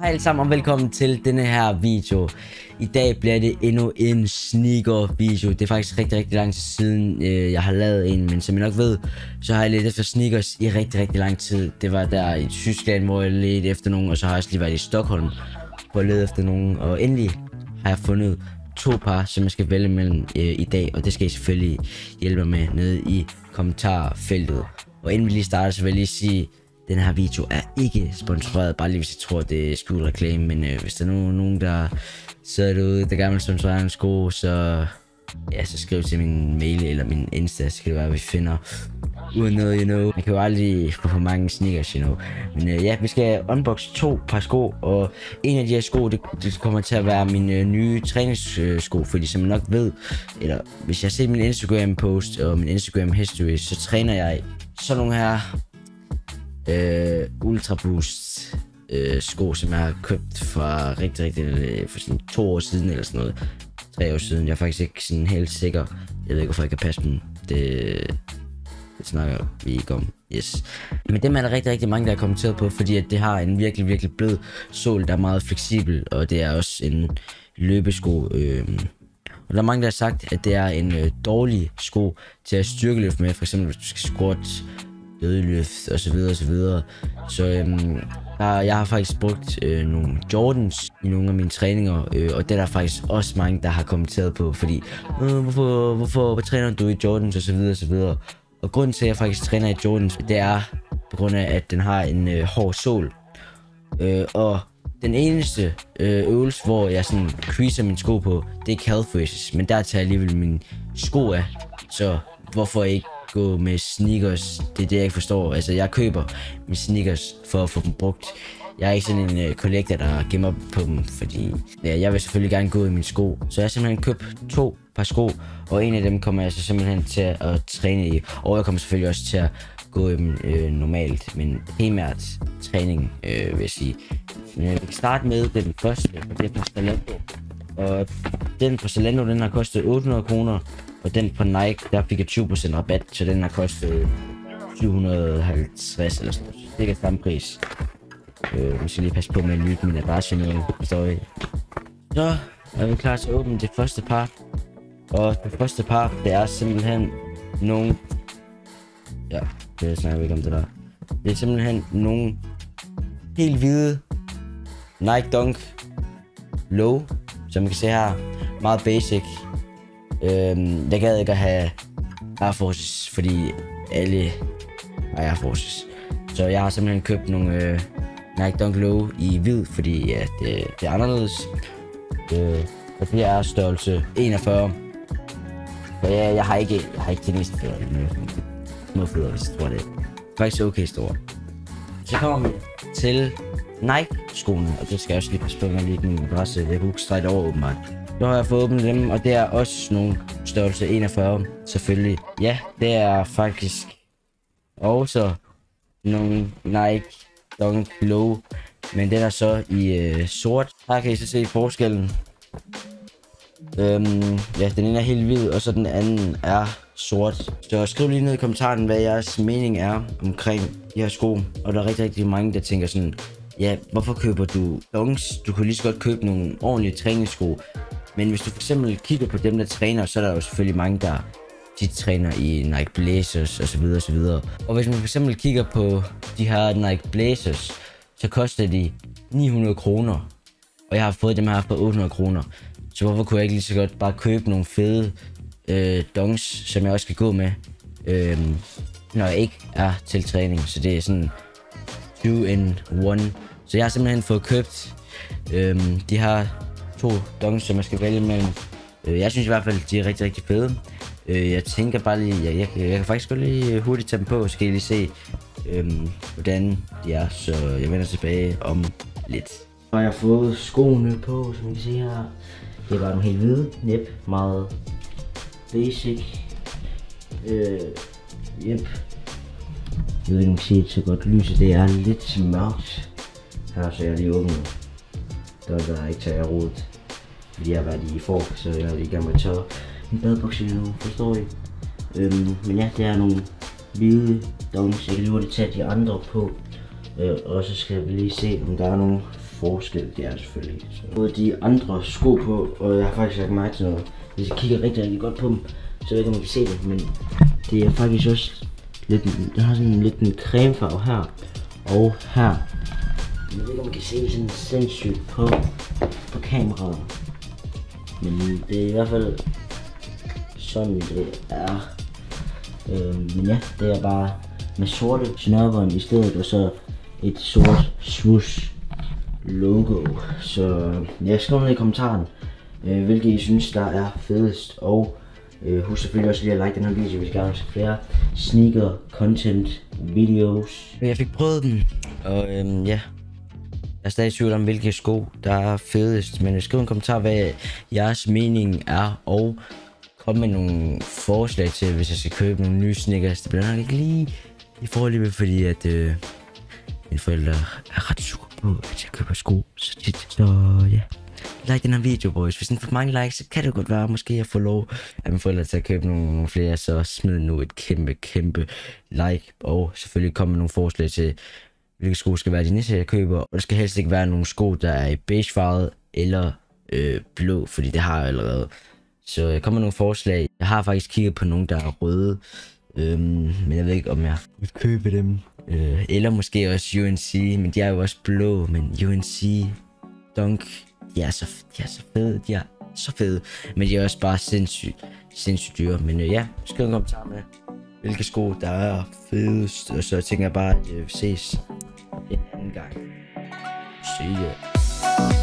Hej alle sammen og velkommen til denne her video. I dag bliver det endnu en sneaker video. Det er faktisk rigtig lang tid siden jeg har lavet en. Men som I nok ved, så har jeg ledt efter sneakers i rigtig lang tid. Det var der i Tyskland, hvor jeg ledte efter nogen. Og så har jeg også lige været i Stockholm, hvor jeg ledte efter nogen. Og endelig har jeg fundet to par, som jeg skal vælge mellem i dag. Og det skal I selvfølgelig hjælpe mig med nede i kommentarfeltet. Og inden vi lige starter, så vil jeg lige sige: den her video er ikke sponsoreret, bare lige hvis I tror, det er skjult reklame. Men hvis der er nogen, der sidder derude, der gerne vil sponsorere en sko, så, ja, så skriv til min mail eller min Insta, så kan det være, at vi finder uden noget, you know. Man kan jo aldrig få for mange sneakers, you know. Men ja, vi skal unbox to par sko, og en af de her sko, det kommer til at være min nye træningssko, fordi som man nok ved, eller hvis jeg har set min Instagram post og min Instagram history, så træner jeg sådan nogle her Ultra Boost sko, som jeg har købt fra for sådan 2 år siden eller sådan noget, 3 år siden. Jeg er faktisk ikke sådan helt sikker. Jeg ved ikke, hvorfor jeg kan passe dem. Det snakker vi ikke om. Yes. Men dem er der rigtig mange, der har kommenteret på, fordi at det har en virkelig blød sål, der er meget fleksibel, og det er også en løbesko. Og der er mange, der har sagt, at det er en dårlig sko til at styrkeløft med, for eksempel hvis du skal squat, dødeløft og så videre og så videre. Så jeg har faktisk brugt nogle Jordans i nogle af mine træninger, og det er der faktisk også mange, der har kommenteret på, fordi hvorfor træner du i Jordans og så videre og så videre. Og grunden til, at jeg faktisk træner i Jordans, det er på grund af, at den har en hård sål. Og den eneste øvelse, hvor jeg sådan creaser min sko på, det er calf raises, men der tager jeg alligevel mine sko af, så hvorfor ikke gå med sneakers? Det er det, jeg ikke forstår. Altså, jeg køber mine sneakers for at få dem brugt. Jeg er ikke sådan en collector, der gemmer på dem, fordi ja, jeg vil selvfølgelig gerne gå i mine sko. Så jeg har simpelthen købt to par sko, og en af dem kommer jeg så simpelthen til at træne i. Og jeg kommer selvfølgelig også til at gå i dem normalt, men primært træning, vil jeg sige. Men jeg vil starte med den første, og det er på Zalando. Og den på Zalando, den har kostet 800 kroner. Og den på Nike, der fik jeg 20% rabat, så den har kostet 750 eller sådan noget. Det er samme pris. Nu skal jeg lige passe på med at lytte min adresse nu, forstår I. Så er vi klar til at åbne det første par. Og det første par, det er simpelthen nogle... ja, det snakker vi ikke om det der. Det er simpelthen nogle helt hvide Nike Dunk Low, som I kan se her. Meget basic. Jeg gad ikke at have Air Forces, fordi alle har Air Forces. Så jeg har simpelthen købt nogle Nike Dunk Low i hvid, fordi ja, det er anderledes. Og det er størrelse 41. Så ja, jeg har ikke de næste fødder. Små fødder, hvis jeg tror det. Faktisk okay store. Så kommer vi til Nike-skoene, og det skal jeg også lige passe på, når jeg lige min adresse. Jeg kunne ikke strejde over, åbenbart. Nu har jeg fået åbnet dem, og det er også nogle størrelse 41, selvfølgelig. Ja, det er faktisk også nogle Nike Dunk Low, men den er så i sort. Her kan I så se forskellen. Ja, den ene er helt hvid, og så den anden er sort. Så skriv lige ned i kommentaren, hvad jeres mening er omkring de her sko. Og der er rigtig mange, der tænker sådan: ja, hvorfor køber du dunks? Du kunne lige så godt købe nogle ordentlige træningssko. Men hvis du for eksempel kigger på dem, der træner, så er der jo selvfølgelig mange, der tit træner i Nike Blazers osv. osv. Og hvis man for eksempel kigger på de her Nike Blazers, så koster de 900 kroner. Og jeg har fået dem her for 800 kroner. Så hvorfor kunne jeg ikke lige så godt bare købe nogle fede dunks, som jeg også kan gå med, når jeg ikke er til træning. Så det er sådan 2-in-1. Så jeg har simpelthen fået købt de her to dunks, som jeg skal vælge mellem. Jeg synes i hvert fald, de er rigtig fede. Jeg tænker bare lige, jeg kan faktisk godt lige hurtigt tage dem på, så kan I lige se, hvordan de er. Så jeg vender tilbage om lidt. Så har jeg fået skoene på, som I kan se her. Det er bare nogle helt hvide, næb, meget basic. Yep. Jeg ved ikke, om I kan se så godt lyset, det er lidt mørkt. Her så jeg lige åbner der er ikke tager rodet, fordi jeg har været i fork, så jeg er lige i gang med at tage en badebukse nu, forstår I? Men ja, det er nogle hvide dunks. Jeg kan lige hurtigt tage de andre på, og så skal vi lige se, om der er nogle forskel, det er selvfølgelig. Så de andre sko på, og jeg har faktisk lagt mærke til noget. Hvis jeg kigger rigtig, rigtig godt på dem, så ved jeg ikke, om man kan se det, men det er faktisk også lidt, det har sådan lidt en cremefarve her og her. Jeg ved ikke, om man kan se det sådan sindssygt på kameraet, men det er i hvert fald sådan, det er. Men ja, det er bare med sorte snørbånd i stedet, og så et sort swoosh logo. Så ja, skriv ned i kommentaren, hvilke I synes der er fedest, og husk selvfølgelig også lige at like den her video, hvis I gerne vil se flere sneaker content videos. Jeg fik prøvet den, og ja, jeg er stadig i tvivl om, hvilke sko der er fedest, men skriv en kommentar, hvad jeres mening er, og kom med nogle forslag til, hvis jeg skal købe nogle nye sneakers. Det bliver nok ikke lige i forløbet, fordi at mine forældre er ret sure på, at jeg køber sko så tit. Så ja, like den her video, boys. Hvis den får mange likes, så kan det godt være, måske jeg får lov af mine forældre til at købe nogle flere. Så smid nu et kæmpe like, og selvfølgelig kom med nogle forslag til, hvilke sko skal være de næste, jeg køber. Og der skal helst ikke være nogle sko, der er i beigefarvet eller blå, fordi det har jeg allerede. Så jeg kommer med nogle forslag. Jeg har faktisk kigget på nogle, der er røde, men jeg ved ikke, om jeg vil købe dem. Eller måske også UNC, men de er jo også blå. Men UNC Dunk, de er så fede, men de er også bare sindssygt dyre. Men ja, skriv en kommentar med, hvilke sko der er fedest. Og så tænker jeg bare, at vi ses en anden gang. See you.